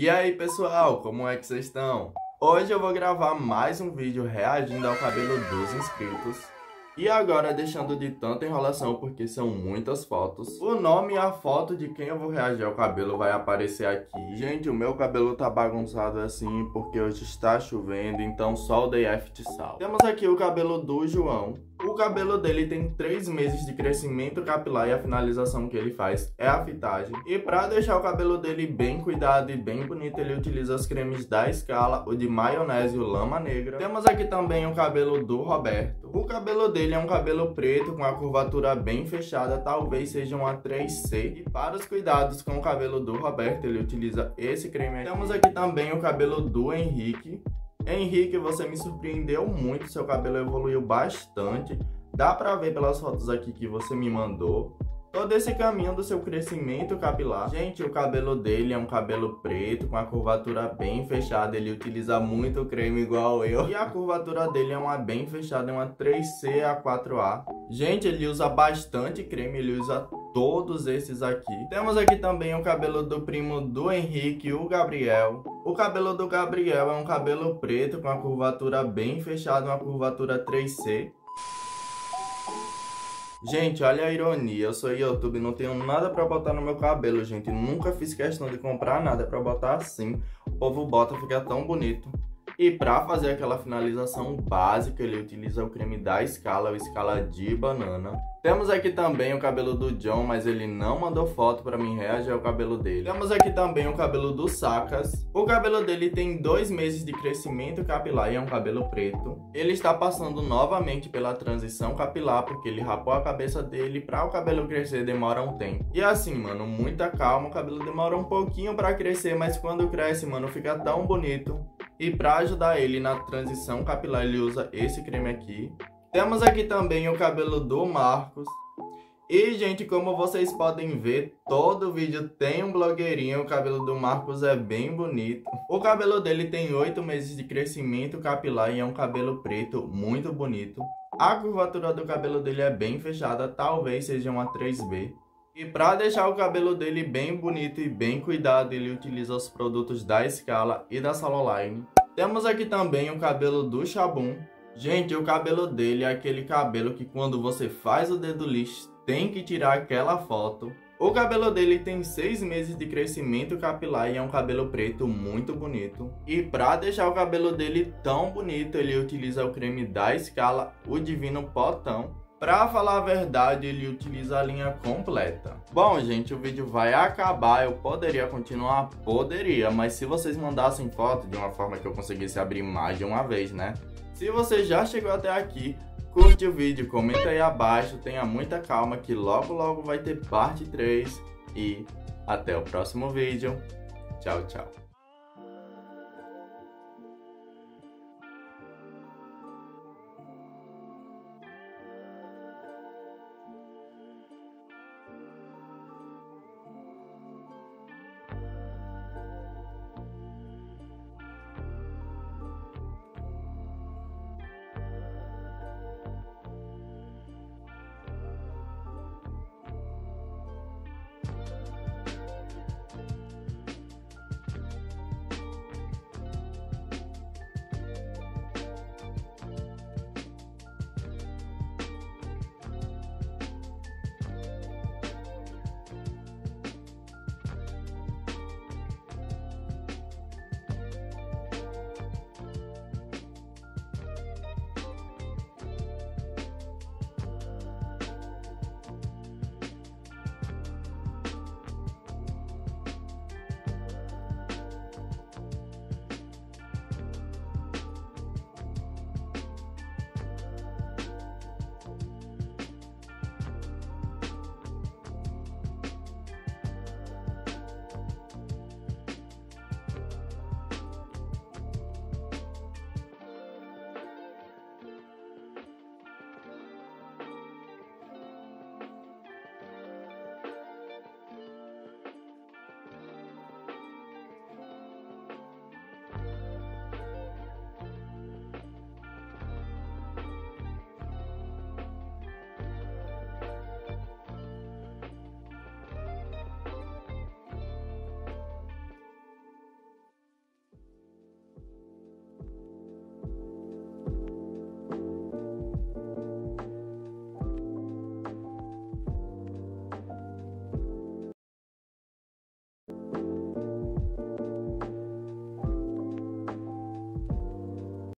E aí pessoal, como é que vocês estão? Hoje eu vou gravar mais um vídeo reagindo ao cabelo dos inscritos. E agora deixando de tanta enrolação porque são muitas fotos. O nome e a foto de quem eu vou reagir ao cabelo vai aparecer aqui. Gente, o meu cabelo tá bagunçado assim porque hoje está chovendo, então só o day after sal. Temos aqui o cabelo do João. O cabelo dele tem 3 meses de crescimento capilar e a finalização que ele faz é a fitagem. E pra deixar o cabelo dele bem cuidado e bem bonito, ele utiliza os cremes da Skala, o de maionese e o lama negra. Temos aqui também o cabelo do Roberto. O cabelo dele é um cabelo preto com a curvatura bem fechada, talvez seja uma 3C. E para os cuidados com o cabelo do Roberto, ele utiliza esse creme aqui. Temos aqui também o cabelo do Henrique. Henrique, você me surpreendeu muito, seu cabelo evoluiu bastante. Dá pra ver pelas fotos aqui que você me mandou todo esse caminho do seu crescimento capilar. Gente, o cabelo dele é um cabelo preto com a curvatura bem fechada. Ele utiliza muito creme igual eu. E a curvatura dele é uma bem fechada, é uma 3C a 4A. Gente, ele usa bastante creme, ele usa todos esses aqui. Temos aqui também o cabelo do primo do Henrique, o Gabriel. O cabelo do Gabriel é um cabelo preto com a curvatura bem fechada, uma curvatura 3C. Gente, olha a ironia, eu sou YouTube, não tenho nada pra botar no meu cabelo, gente. Nunca fiz questão de comprar nada pra botar assim. O povo bota, fica tão bonito. E pra fazer aquela finalização básica, ele utiliza o creme da Skala, o Skala de banana. Temos aqui também o cabelo do John, mas ele não mandou foto pra mim reagir ao cabelo dele. Temos aqui também o cabelo do Sacas. O cabelo dele tem 2 meses de crescimento capilar e é um cabelo preto. Ele está passando novamente pela transição capilar, porque ele rapou a cabeça dele. Pra o cabelo crescer demora um tempo. E assim, mano, muita calma, o cabelo demora um pouquinho pra crescer, mas quando cresce, mano, fica tão bonito. E para ajudar ele na transição capilar, ele usa esse creme aqui. Temos aqui também o cabelo do Marcos. E, gente, como vocês podem ver, todo vídeo tem um blogueirinho. O cabelo do Marcos é bem bonito. O cabelo dele tem 8 meses de crescimento capilar e é um cabelo preto muito bonito. A curvatura do cabelo dele é bem fechada, talvez seja uma 3B. E para deixar o cabelo dele bem bonito e bem cuidado, ele utiliza os produtos da Skala e da Salon Line. Temos aqui também o cabelo do Chabum. Gente, o cabelo dele é aquele cabelo que quando você faz o Dedoliss tem que tirar aquela foto. O cabelo dele tem 6 meses de crescimento capilar e é um cabelo preto muito bonito. E pra deixar o cabelo dele tão bonito, ele utiliza o creme da Skala, o Divino Potão. Pra falar a verdade, ele utiliza a linha completa. Bom, gente, o vídeo vai acabar. Eu poderia continuar? Poderia, mas se vocês mandassem foto de uma forma que eu conseguisse abrir mais de uma vez, né? Se você já chegou até aqui, curte o vídeo, comenta aí abaixo. Tenha muita calma que logo logo vai ter parte 3. E até o próximo vídeo. Tchau, tchau.